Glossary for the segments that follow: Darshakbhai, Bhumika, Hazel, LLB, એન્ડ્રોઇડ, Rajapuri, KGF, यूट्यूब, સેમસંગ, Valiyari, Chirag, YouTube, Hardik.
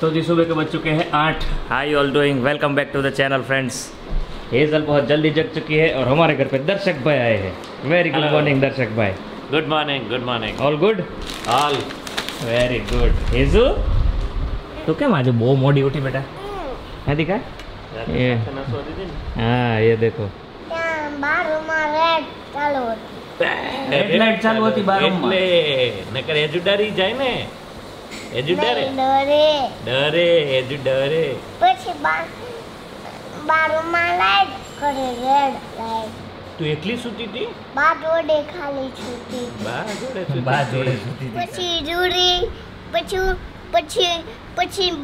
तो जी सुबह के बज चुके हैं 8। Hi all doing, welcome back to the channel friends. Hazel बहुत जल्दी जग चुकी है और हमारे घर पे दर्शक भाई आए हैं। वेरी गुड मॉर्निंग दर्शक भाई। Good morning, good morning. All good, all very good. हेजू तो क्या आज बहुत मोड़ी उठी बेटा, है दिखा ये? हाँ ये देखो रेड चालू होती नकर एजुडारी जाए ने एजुडारे डरे एजुडारे પછી બારુમાં લાઈટ કરે રેડ લાઈટ। तू एकली सूती थी? बा जोड़े खाली सूती। बा जोड़े सूती थी। પછી જુરી પછી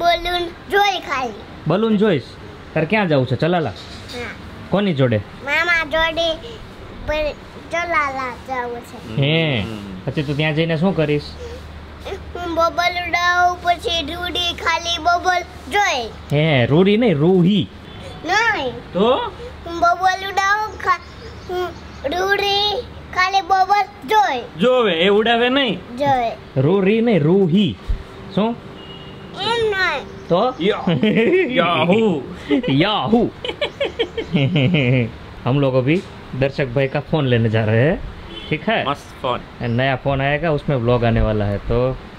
બલૂન જોઈ ખાલી। બલૂન જોઈશ? તાર ક્યાં જાવું છે? ચલાલા? હા। કોની જોડે? મામા જોડે પર ચલાલા જાવું છે। હે પછી તું ત્યાં જઈને શું કરીશ? હું બબલ ઉડાઉ પછી રૂડી ખાલી બબલ જોઈ। હે રૂડી નહીં રૂહી। નહીં તો હું બબલ ઉડાઉ રૂડી ખાલી બબલ જોઈ। જોવે એ ઉડાવે નહીં જોઈ। રૂરી નહીં રૂહી। શું એમ નહીં तो याहू हम लोग अभी दर्शक भाई का फोन लेने जा रहे हैं, ठीक है? मस्त फोन, नया फोन आएगा, उसमें व्लॉग आने वाला है, तो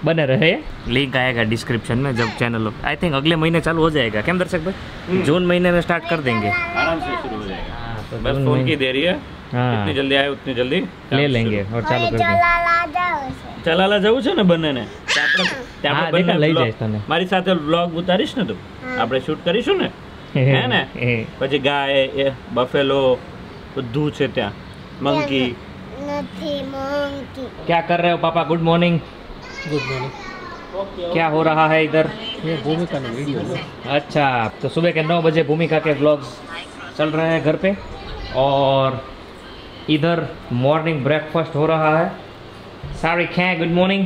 बने रहे। लिंक आएगा डिस्क्रिप्शन में जब चैनल आई थिंक अगले महीने चालू हो जाएगा। क्या दर्शक भाई जून महीने में स्टार्ट कर देंगे, आराम से शुरू हो जाएगा। तो बस फोन की देरी है, जितनी जल्दी आए उतनी जल्दी ले लेंगे और चालू कर देंगे। चलाला जाऊ छे ने बने ने ते आपने ते आपने बने લઈ જઈશ તને મારી સાથે વ્લોગ ઉતારીશ ને તું, આપણે શૂટ કરીશું ને, હે ને? પછી ગાય બફેલો બધું છે ત્યાં। મંકી નથી મંકી। क्या कर रहे हो पापा? Good morning. Good morning. Okay क्या हो रहा है इधर? ये भूमिका का वीडियो। अच्छा तो सुबह के 9 बजे भूमिका के व्लॉग्स चल रहे हैं घर पे, और इधर मॉर्निंग ब्रेकफास्ट हो रहा है। साड़ी क्या है? Good morning.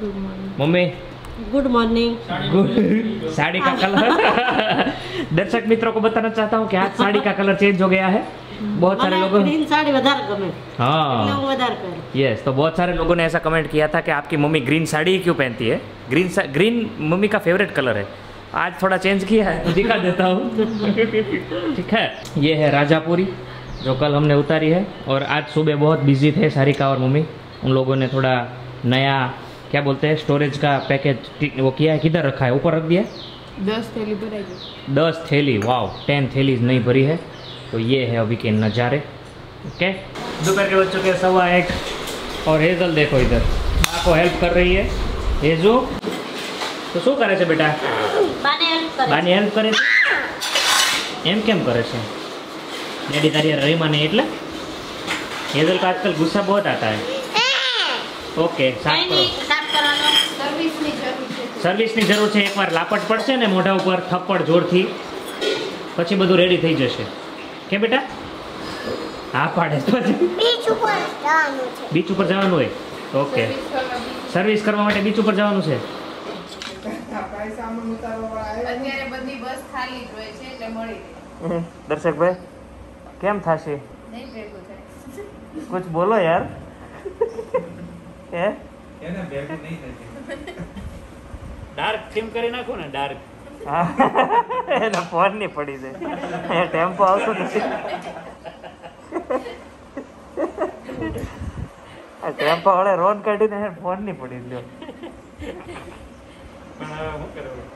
गुड मॉर्निंग मम्मी। Good morning. साड़ी का कलर दर्शक मित्रों को बताना चाहता हूँ कि आज साड़ी का कलर चेंज हो गया है। बहुत सारे लोगों ने साड़ी यस, तो बहुत सारे लोगों ने ऐसा कमेंट किया था कि आपकी मम्मी ग्रीन साड़ी क्यों पहनती है, ग्रीन मम्मी का फेवरेट कलर है। आज थोड़ा चेंज किया है तो दिखा देता हूँ। ठीक है, ये है राजापुरी जो कल हमने उतारी है, और आज सुबह बहुत बिजी थे सारिका और मम्मी। उन लोगों ने थोड़ा नया क्या बोलते हैं स्टोरेज का पैकेज वो किया है। किधर रखा है? ऊपर रख दिया। 10 थैली भराई है। 10 थैली? वाव, 10 थैली नहीं भरी है। तो ये है अभी के नज़ारे। ओके, दोपहर के बज चुके हैं 1:15, और हेजल देखो इधर माँ को हेल्प कर रही है। हेजू तो शू करे बेटा? बाने हेल्प करे। एम केम करे डेडी तारी रही माने एटले? हेजल का आजकल गुस्सा बहुत आता है। ओके, साफ करવાનો સર્વિસની જરૂર છે। સર્વિસની જરૂર છે, એકવાર લાપટ પડશે ને મોઢા ઉપર થપ્પડ જોરથી પછી બધું રેડી થઈ જશે। કે બેટા આ પાડે તો બીચ ઉપર જવાનું છે। બીચ ઉપર જવાનું હોય? ઓકે, સર્વિસ કરવા માટે બીચ ઉપર જવાનું છે। કાઈ સામાન ઉતારવા આવ્યો અત્યારે બધી બસ ખાલી જ હોય છે એટલે મળી રહે। દર્શક ભાઈ કેમ થાશે? નહીં ભેગું થાય। कुछ बोलो यार। है? ना बेगू नहीं थी। डार्क थीम करी नाखो ने, डार्क। एना फोन नहीं पड़ी दे। ए टेम्पो आवतो नहीं। आ टेम्पो वाले रोन काढी ने फोन नहीं पड़ी ल्यो।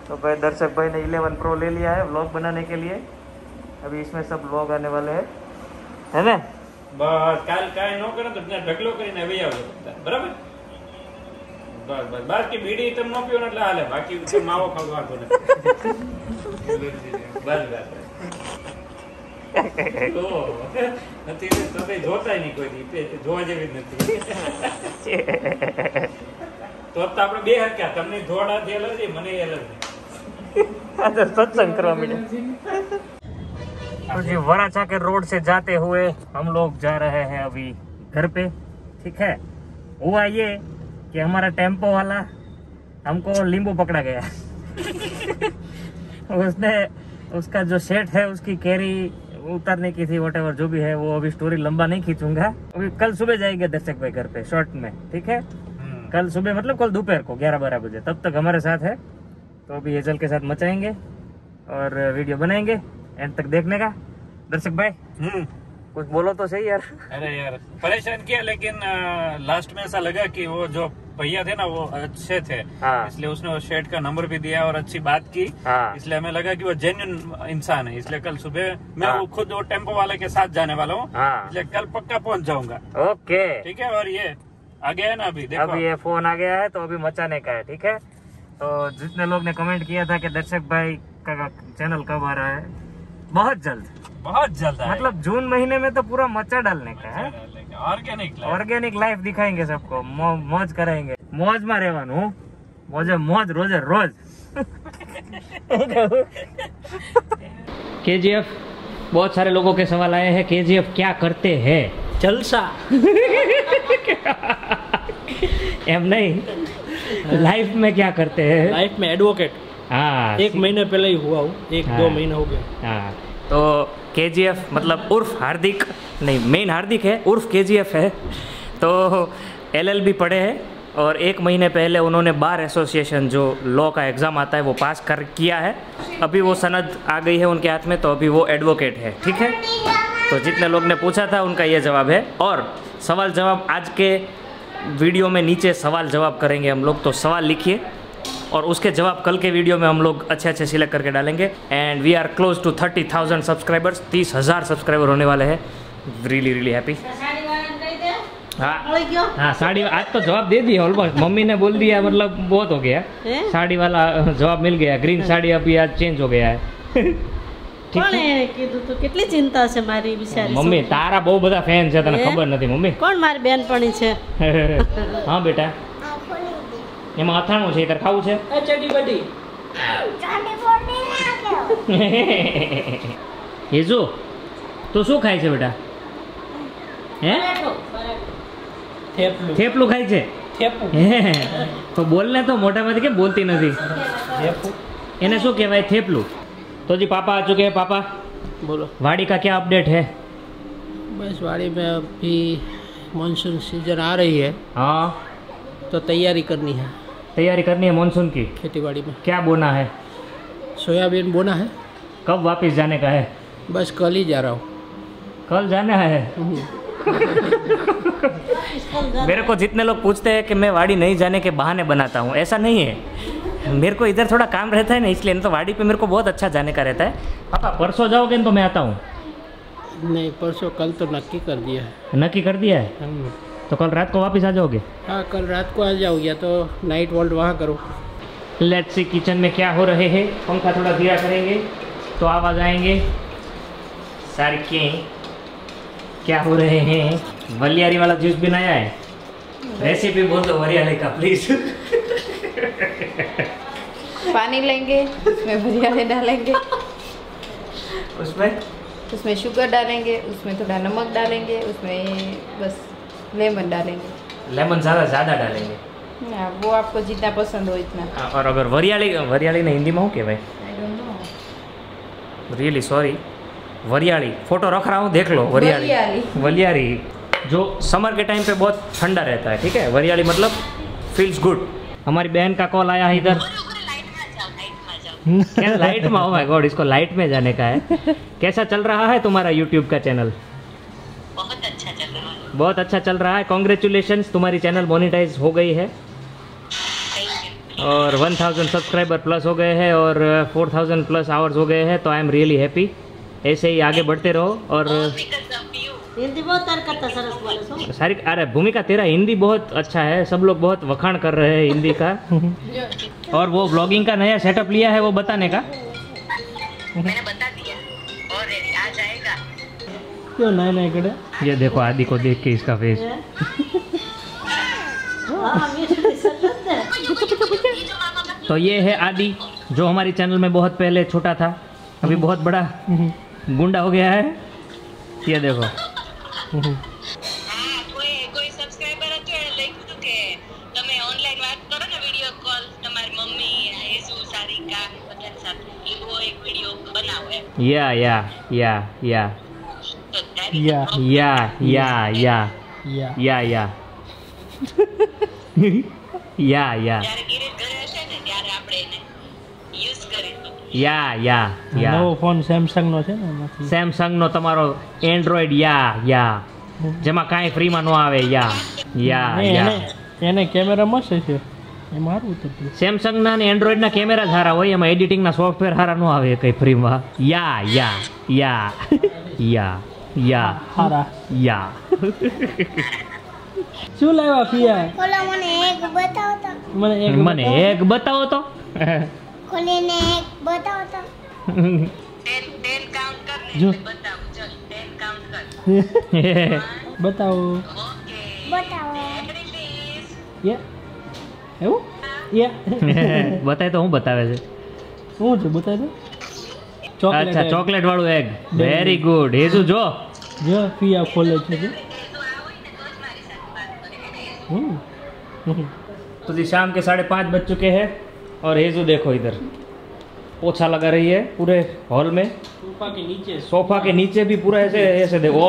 तो भाई दर्शक भाई ने 11 प्रो ले लिया है व्लॉग बनाने के लिए। अभी इसमें सब व्लॉग आने वाले हैं, है ना? बस काल काय नो करे तो ढकलो કરીને આવી આવો, બરાબર? બસ બસ બાકી બીડી તમ નો પીઓ એટલે હાલે, બાકી તો માવો ખાવા તો ને બસ બસ તો નથી તો કઈ જોતાય ની કોઈ દી પે જોવા જેવી જ નથી। તો આપણે બે હરક્યા, તમને થોડા થેલ છે મને એલર્જી। આ તો સત્સંગ કરવા મીડે। तो जी वराचा के रोड से जाते हुए हम लोग जा रहे हैं अभी घर पे, ठीक है? हुआ ये कि हमारा टेम्पो वाला हमको नींबू पकड़ा गया। उसने उसका जो सेट है उसकी कैरी उतारने की थी, व्हाटएवर जो भी है वो। अभी स्टोरी लंबा नहीं खींचूंगा, अभी कल सुबह जाएंगे दर्शक भाई घर पे शॉर्ट में, ठीक है? कल सुबह मतलब कल दोपहर को 11-12 बजे, तब तक हमारे साथ है तो अभी हेजल के साथ मचाएंगे और वीडियो बनाएंगे, एंड तक देखने का। दर्शक भाई कुछ बोलो तो सही यार। अरे यार परेशान किया, लेकिन लास्ट में ऐसा लगा कि वो जो भैया थे ना वो अच्छे थे, हाँ। इसलिए उसने वो शेड का नंबर भी दिया और अच्छी बात की, हाँ। इसलिए हमें लगा कि वो जेन्युइन इंसान है। इसलिए कल सुबह मैं, हाँ। वो खुद वो टेम्पो वाले के साथ जाने वाला हूँ, हाँ। इसलिए कल पक्का पहुँच जाऊंगा। ओके ठीक है। और ये आ गया है ना, अभी देखो अभी ये फोन आ गया है तो अभी मचाने का है। ठीक है, तो जितने लोग ने कमेंट किया था कि दर्शक भाई का चैनल कब आ रहा है, बहुत जल्द, बहुत जल्द, मतलब जून महीने में तो पूरा मचा डालने का है। ऑर्गेनिक लाइफ दिखाएंगे सबको, मौज कराएंगे। मौज में रहू, मौजे मौज, रोजे रोज। KGF बहुत सारे लोगों के सवाल आए हैं, KGF क्या करते हैं? जलसा। एम नहीं, लाइफ में क्या करते हैं? लाइफ में एडवोकेट। हाँ, एक महीने पहले ही हुआ हूँ, एक हाँ, 2 महीना हो गया। हाँ, तो KGF मतलब उर्फ हार्दिक, नहीं मेन हार्दिक है, उर्फ KGF है। तो LLB पढ़े हैं और 1 महीने पहले उन्होंने बार एसोसिएशन जो लॉ का एग्ज़ाम आता है वो पास कर किया है। अभी वो सनद आ गई है उनके हाथ में, तो अभी वो एडवोकेट है। ठीक है, तो जितने लोग ने पूछा था उनका ये जवाब है। और सवाल जवाब आज के वीडियो में नीचे सवाल जवाब करेंगे हम लोग, तो सवाल लिखिए और उसके जवाब कल के वीडियो में हम लोग अच्छे अच्छे सिलेक्ट करके डालेंगे। And we are close to 30,000 subscribers, 30,000 subscriber होने वाले हैं। Really really happy. हाँ हाँ, साड़ी आज तो जवाब दे दिया ऑलमोस्ट, मम्मी ने बोल दिया मतलब बहुत हो गया है? साड़ी वाला जवाब मिल गया, ग्रीन साड़ी अभी आज चेंज हो गया है। કોણ એ કીધું તો કેટલી ચિંતા છે મારી બિચારી મમ્મી, તારા બહુ બધા ફેન છે તને ખબર નથી મમ્મી। કોણ મારી બેનપણી છે? હા બેટા, એમાં અથાણું છે, તર ખાવું છે? ચડી બડી ચાંદી બોલને લાગ્યો હેજો, તો શું ખાય છે બેટા? હે થેપલું, થેપલું ખાય છે? થેપલું તો બોલને, તો મોઢામાંથી કેમ બોલતી નથી? થેપલું એને શું કહેવાય? થેપલું। तो जी पापा आ चुके हैं। पापा बोलो, वाड़ी का क्या अपडेट है? बस वाड़ी में अभी मानसून सीजन आ रही है, हाँ, तो तैयारी करनी है, तैयारी करनी है मानसून की। खेतीबाड़ी में क्या बोना है? सोयाबीन बोना है। कब वापस जाने का है? बस कल ही जा रहा हूँ। कल जाना है? मेरे को जितने लोग पूछते हैं कि मैं वाड़ी नहीं जाने के बहाने बनाता हूँ, ऐसा नहीं है। मेरे को इधर थोड़ा काम रहता है ना, इसलिए, तो वाड़ी पे मेरे को बहुत अच्छा जाने का रहता है। पापा परसों जाओगे तो मैं आता हूँ? नहीं परसों, कल तो नक्की कर दिया है। नक्की कर दिया है, तो कल रात को वापस आ जाओगे? हाँ कल रात को आ जाओ, या तो नाइट वॉल्ट वहाँ करो। लेट्स सी किचन में क्या हो रहे हैं। पंखा थोड़ा धीरा करेंगे तो आवाज़ आएंगे सारे के क्या हो रहे हैं। वलियारी वाला जूस बनाया है, रेसिपी बोल दो वलियारी का प्लीज़। पानी लेंगे, उसमें वलियारी डालेंगे, उसमें शुगर डालेंगे, उसमें थोड़ा नमक डालेंगे, उसमें बस लेमन डालेंगे। लेमन ज़्यादा डालेंगे ना, वो आपको जितना पसंद हो इतना। और अगर वरियाली ने हिंदी में हो क्या भाई? I don't know, really sorry. वरियाली फोटो रख रहा हूँ, देख लो। वरियाली वलियारी जो समर के टाइम पे बहुत ठंडा रहता है। ठीक है, वरियाली मतलब फील्स गुड। हमारी बहन का कॉल आया है इधर, लाइट में। ओ माय गॉड, इसको लाइट में जाने का है। कैसा चल रहा है तुम्हारा यूट्यूब का चैनल? बहुत अच्छा चल रहा है, बहुत अच्छा चल रहा है। कॉन्ग्रेचुलेशंस, तुम्हारी चैनल मोनेटाइज हो गई है और 1000 सब्सक्राइबर प्लस हो गए हैं और 4000 प्लस आवर्स हो गए हैं। तो आई एम रियली हैप्पी, ऐसे ही आगे बढ़ते रहो। और हिंदी बहुत सरस सारी। अरे भूमिका, तेरा हिंदी बहुत अच्छा है, सब लोग बहुत वखाण कर रहे हैं हिंदी का। और वो ब्लॉगिंग का नया सेटअप लिया है, वो बताने का? मैंने बता दिया ऑलरेडी, आ जाएगा। क्यों नया नया कड़ा? ये देखो आदि को देख के इसका फेस। तो ये है आदि, जो हमारी चैनल में बहुत पहले छोटा था, अभी बहुत बड़ा गुंडा हो गया है। ये देखो कोई सब्सक्राइबर है लाइक तो के તમે ઓનલાઈન વાત કરો ને, વિડિયો કોલ તમારી મમ્મી એઝુ સારિકા બધા સાથે એવો એક વિડિયો બનાવો એમ। યા ત્યારે ગિરિત ઘરે હશે ને ત્યારે આપણે એને યુઝ કરી શકો. યા યા યા નવો ફોન સેમસંગ નો છે ને, એમાંથી સેમસંગ નો તમારો એન્ડ્રોઇડ યા યા જેમાં કાઈ ફ્રી માં નો આવે યા યા યા એને કેમેરા મસ્ત છે એ મારું તો સેમસંગ ના ને એન્ડ્રોઇડ ના કેમેરા સારા હોય, એમાં એડિટિંગ ના સોફ્ટવેર સારા નો આવે કઈ ફ્રી માં. યા યા યા યા યા સારા યા. શું લાવ્યા પિયા? કોલા મને એક બતાવો તો. મને એક બતાવો તો. કોલીને એક બતાવો તો. 10 કાઉન્ટ કરને બતાવો. ચલ 10 કાઉન્ટ કર. બતાવો. ઓકે. બતાવો. યે. એવું? યે. બતાય તો હું બતાવે છે. શું છે બતાય તો? ચોકલેટ. અચ્છા ચોકલેટ વાળું એગ. Very good. એ શું જો? જો પિયા ખોલે છે. तो जी शाम के 5:30 बज चुके हैं और हेजू देखो इधर पोछा लगा रही है पूरे हॉल में, सोफा के नीचे भी पूरा ऐसे ऐसे देखो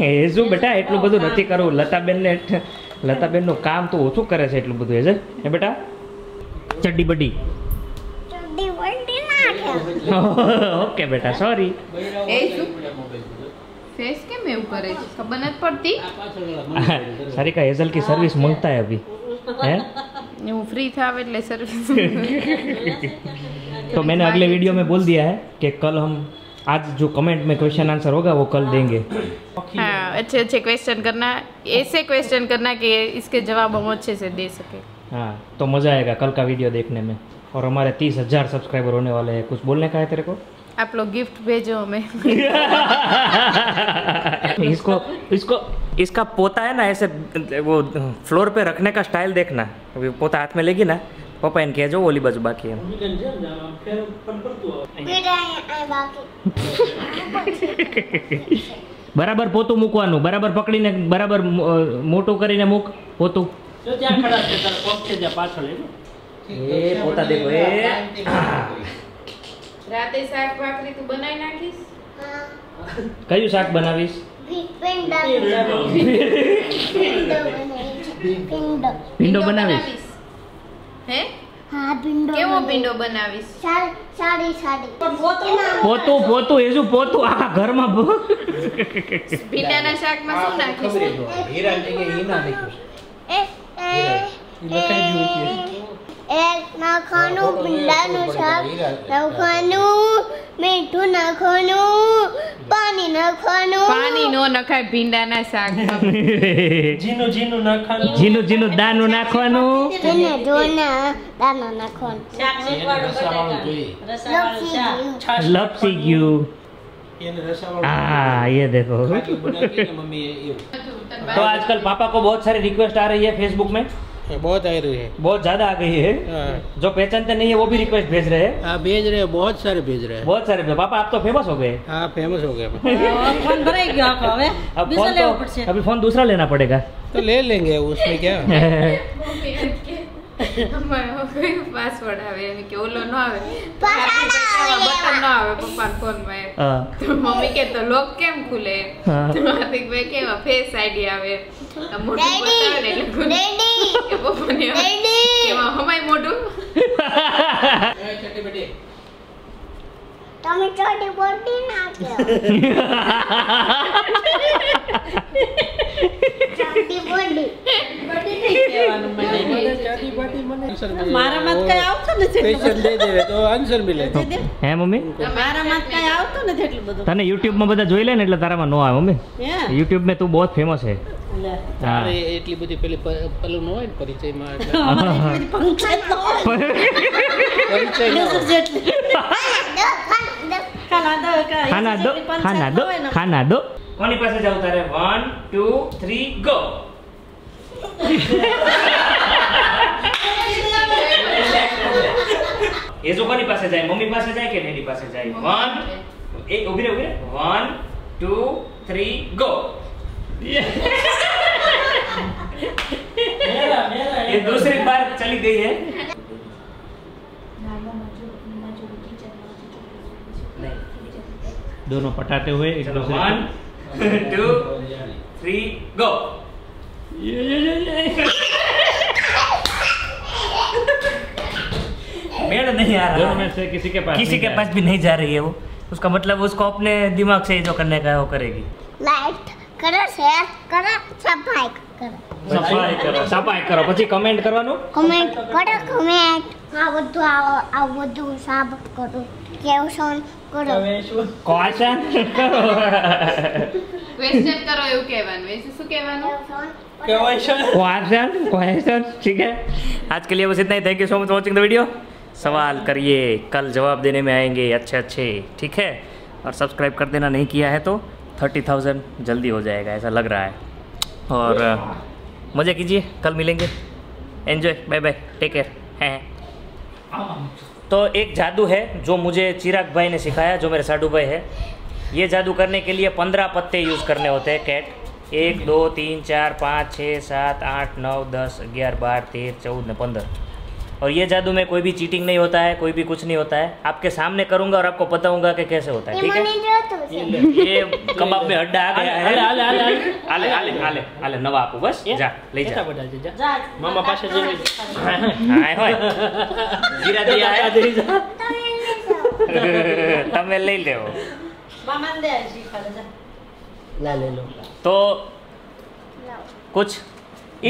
हेजू बेटा एटलू बधु नथी करू, लताबेन नु काम तो ओछू करे छे एटलू बधु हेजे ए बेटा चड्डी बड्डी ओके बेटा सॉरी फेस के मेव करे खबर न पड़ती सारी का हेजल की सर्विस मांगता है अभी है वो फ्री था એટલે सर्विस तो मैंने अगले वीडियो में बोल दिया है कि कल हम आज जो कमेंट में क्वेश्चन आंसर होगा वो कल देंगे. हां अच्छे अच्छे क्वेश्चन करना, ऐसे क्वेश्चन करना कि इसके जवाब हम अच्छे से दे सके. हां तो मजा आएगा कल का वीडियो देखने में. और हमारे 30,000 सब्सक्राइबर होने वाले हैं. कुछ बोलने का है तेरे को? आप लोग गिफ्ट भेजो हमें. इसका पोता है ना ऐसे वो फ्लोर पे रखने का स्टाइल देखना. अभी पोता हाथ में लेगी ना पापा इन कह जो ओली बाजू बाकी है बराबर पोतू मूकवानू, बराबर पकड़ीने बराबर मोटू करीने मूक पोतू. ए पोता देखो ए રાતે શાક ભાખરી તું બનાવી નાખીશ? હા. કયું શાક બનાવીશ? ભીંડો બનાવીશ. હે? હા ભીંડો. કેવો ભીંડો બનાવીશ? સાડી. પોતું એ શું પોતું આ ઘરમાં ભીંડાના શાકમાં શું નાખીશ? હીરા કે ઈના નાખીશ. નાખવાનું ભીંડાનું શાક નાખવાનું, મીઠું નાખવાનું, પાણી નો નખાય ભીંડાના શાકમાં, જીનું નાખવાનું, જીનું દાણું નાખવાનું, દાણો નાખવાનું, લપસી ગયું ये देखो. तो आजकल पापा को बहुत सारी रिक्वेस्ट आ रही है फेसबुक में, बहुत आ रही है, बहुत ज्यादा आ गई है. जो पहचानते नहीं है वो भी रिक्वेस्ट भेज रहे हैं. हाँ भेज रहे हैं, बहुत सारे भेज रहे हैं, बहुत सारे. पापा आप तो फेमस हो गए. हाँ फेमस हो गए. फोन भरेगा अब तो, अभी फोन दूसरा लेना पड़ेगा. तो ले लेंगे उसमें क्या. पासवर्ड आवे के ओलो न आवे, बटन न आवे पप्पा फोन में. तो मम्मी के तो लॉक केम खुले. तो हार्दिक भाई के फेस आईडी आवे मोटू बता दे डैडी पप्पा ने डैडी के हमाय मोटू छोटी बेटी તમે છોટી બોટી નાખ્યો છોટી બોટી નહીં કહેવાનું. મને છોટી બોટી મને મારા મત કઈ આવતું નથી. ક્વેશ્ચન દે દેવે તો આન્સર મળે. હે મમ્મી મારા મત કઈ આવતું નથી એટલું બધું. તને YouTube માં બધા જોઈ લે ને એટલે તારામાં નો આવે મમ્મી. YouTube મે તું બહુ ફેમસ હે. તારે એટલી બધી પેલી પલ્લુ નો હોય ને પરિચયમાં એટલે પંકજ નો પરિચય खाना दो कोनी पासे जाओ तारे 1 2 3 गो. ये जो कोनी पासे जाए, मम्मी पासे जाए के डैडी पासे जाए? 1 एक उभी रे 1 2 3 गो. मेरा ये दूसरी बार चली गई है. दोनों पटाते हुए एक दूसरे 1 2 3 गो. ये नहीं आ रहा, दोनों में से किसी के पास भी नहीं जा रही है वो। उसका मतलब उसको अपने दिमाग से जो करने का है वो करेगी। लाइक करो, शेयर करो, सब्सक्राइब करो, પછી કમેન્ટ કરવાનું, કમેન્ટ આ બધું આ બધું સાબ કરો, ક્વેશ્ચન કરો, ક્વેશ્ચન કરો, ક્વેશ્ચન કરો એવું કહેવાનું। એસે શું કહેવાનું? क्वेश्चन। ठीक है, आज के लिए बस इतना ही। Thank you so much watching the video. सवाल करिए, कल जवाब देने में आएंगे अच्छे। ठीक है, और सब्सक्राइब कर देना, नहीं किया है तो 30,000 जल्दी हो जाएगा ऐसा लग रहा है। और मज़े कीजिए, कल मिलेंगे। Enjoy, bye bye, take care. हैं तो एक जादू है जो मुझे चिराग भाई ने सिखाया, जो मेरे साडू भाई है। ये जादू करने के लिए 15 पत्ते यूज़ करने होते हैं। कैट 1 2 3 4 5 6 7 8 9 10 11 12 13 14 15। और ये जादू में कोई भी चीटिंग नहीं होता है, कोई भी कुछ नहीं होता है। आपके सामने करूंगा और आपको पता होगा कि कैसे होता है। ठीक है, ये कबाब में हड्डा आ गया है। आले आले आले आले आले आले नवा आपको बस जा ले जा मामा पास जा। हाय होय गिरा दिया है तमे ले ले वो मामा दे जी खा ले जा ले लो। तो कुछ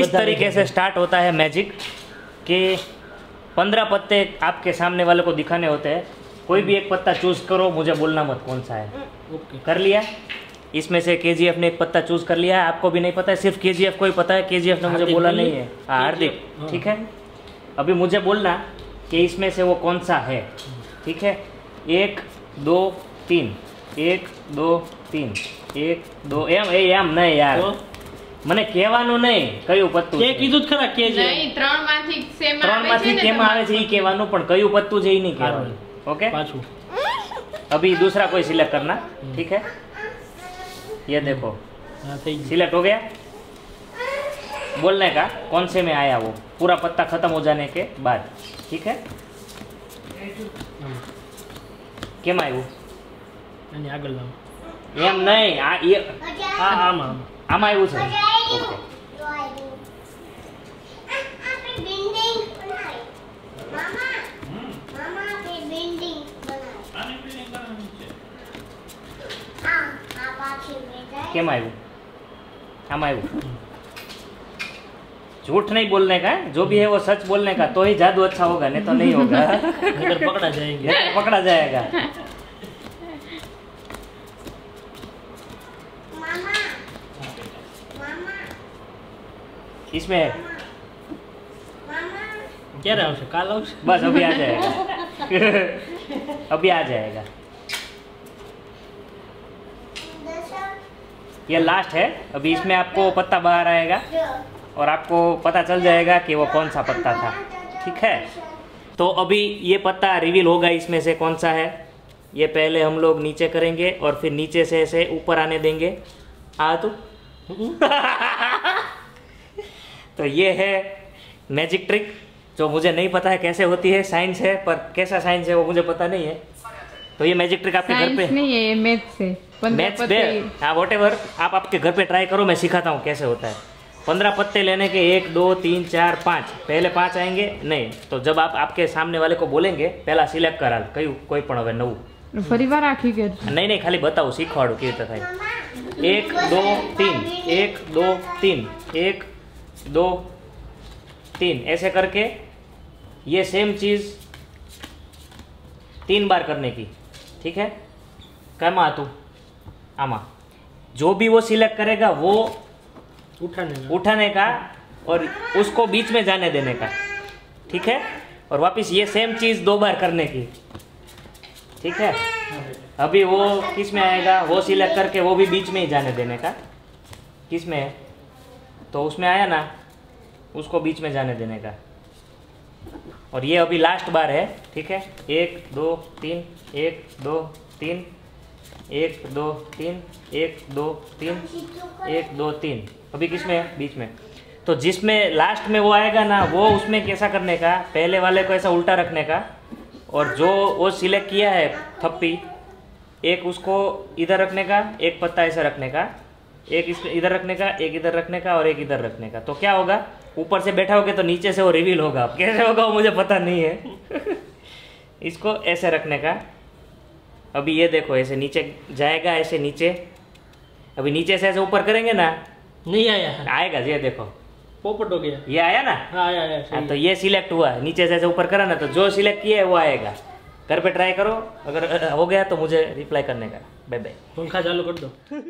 इस तरीके से स्टार्ट होता है मैजिक कि 15 पत्ते आपके सामने वाले को दिखाने होते हैं। कोई भी एक पत्ता चूज़ करो, मुझे बोलना मत कौन सा है। ओके, कर लिया। इसमें से केजीएफ ने एक पत्ता चूज़ कर लिया है। आपको भी नहीं पता है, सिर्फ केजीएफ को ही पता है। केजीएफ ने मुझे बोला नहीं है। हाँ, हार्दिक। ठीक है, अभी मुझे बोलना कि इसमें से वो कौन सा है। ठीक है, 1 2 3 1 2 3 1 2 एम नहीं यार, મને કહેવાનું નહીં કયું પત્તું છે। કે કીધું જ ખરા કે નહીં, ત્રણમાંથી કેમાં આવે છે ઈ કહેવાનું, પણ કયું પત્તું છે ઈ નહીં કહેવાનું। ઓકે, પાછું અભી दूसरा कोई सिलेक्ट करना। ठीक है, ये देखो सिलेक्ट हो गया। बोलने का कौन से में आया वो पूरा पत्ता खत्म हो जाने के बाद। ठीक है, કેમ આવ્યું અને આગળ લાવો એમ નહીં, આ એ આ આમાં આમાં આવ્યું છે। ઓકે, આપણે બિલ્ડિંગ બનાવી મામા આપણે બિલ્ડિંગ બનાવી આની બિલ્ડિંગ બનાવી છે। આ પાછી બેજાય કેમ આવ્યું? આમાં આવ્યું। झूठ नहीं बोलने का, जो भी है वो सच बोलने का। तो ही जादू अच्छा होगा, नहीं तो नहीं होगा। अगर पकड़ा जाएगा। इसमें है क्या रहा है? काला उस बस अभी आ जाएगा। ये लास्ट है, अभी इसमें आपको पत्ता बाहर आएगा और आपको पता चल जाएगा कि वो कौन सा पत्ता था। ठीक है, तो अभी ये पत्ता रिवील होगा इसमें से कौन सा है। ये पहले हम लोग नीचे करेंगे और फिर नीचे से ऐसे ऊपर आने देंगे। आ तू तो ये है मैजिक ट्रिक जो मुझे नहीं पता है कैसे होती है। साइंस है, पर कैसा साइंस है वो मुझे पता नहीं है। तो ये मैजिक ट्रिक आपके घर पे नहीं है, मैथ्स से। मैथ्स पे हाँ, व्हाटएवर आप आपके घर पे ट्राई करो, मैं सिखाता हूँ कैसे होता है। 15 पत्ते लेने के 1 2 3 4 5, पहले 5 आएंगे नहीं तो जब आप आपके सामने वाले को बोलेंगे पहला सिलेक्ट करा क्यों कोई पण हवे नवू फरीवार आखी के नहीं खाली बताओ सीखवाड़ू के रीते थाय। 1 2 3 1 2 3 1 2 3 ऐसे करके ये सेम चीज़ 3 बार करने की। ठीक है, कमा तू आमा जो भी वो सिलेक्ट करेगा वो उठाने का और उसको बीच में जाने देने का। ठीक है, और वापस ये सेम चीज़ 2 बार करने की। ठीक है, अभी वो किस में आएगा वो सिलेक्ट करके वो भी बीच में ही जाने देने का। किस में है तो उसमें आया ना, उसको बीच में जाने देने का। और ये अभी लास्ट बार है। ठीक है, 1 2 3 1 2 3 1 2 3 1 2 3 1 2 3 अभी किस में है? बीच में। तो जिसमें लास्ट में वो आएगा ना वो उसमें कैसा करने का, पहले वाले को ऐसा उल्टा रखने का और जो वो सिलेक्ट किया है थप्पी एक उसको इधर रखने का, एक पत्ता ऐसा रखने का, एक इधर रखने का, एक इधर रखने का और एक इधर रखने का। तो क्या होगा, ऊपर से बैठा होगा तो नीचे से वो रिवील होगा। कैसे होगा वो मुझे पता नहीं है इसको ऐसे रखने का। अभी ये देखो ऐसे नीचे जाएगा, ऐसे नीचे, अभी नीचे से ऐसे ऊपर करेंगे ना, नहीं आया, आएगा ये देखो पोपट हो गया, ये आया ना, आया आया। तो ये सिलेक्ट हुआ, नीचे से ऐसे ऊपर करा ना तो जो सिलेक्ट किया है वो आएगा। घर पे ट्राई करो, अगर हो गया तो मुझे रिप्लाई करने का। Bye bye. पंखा चालू कर दो।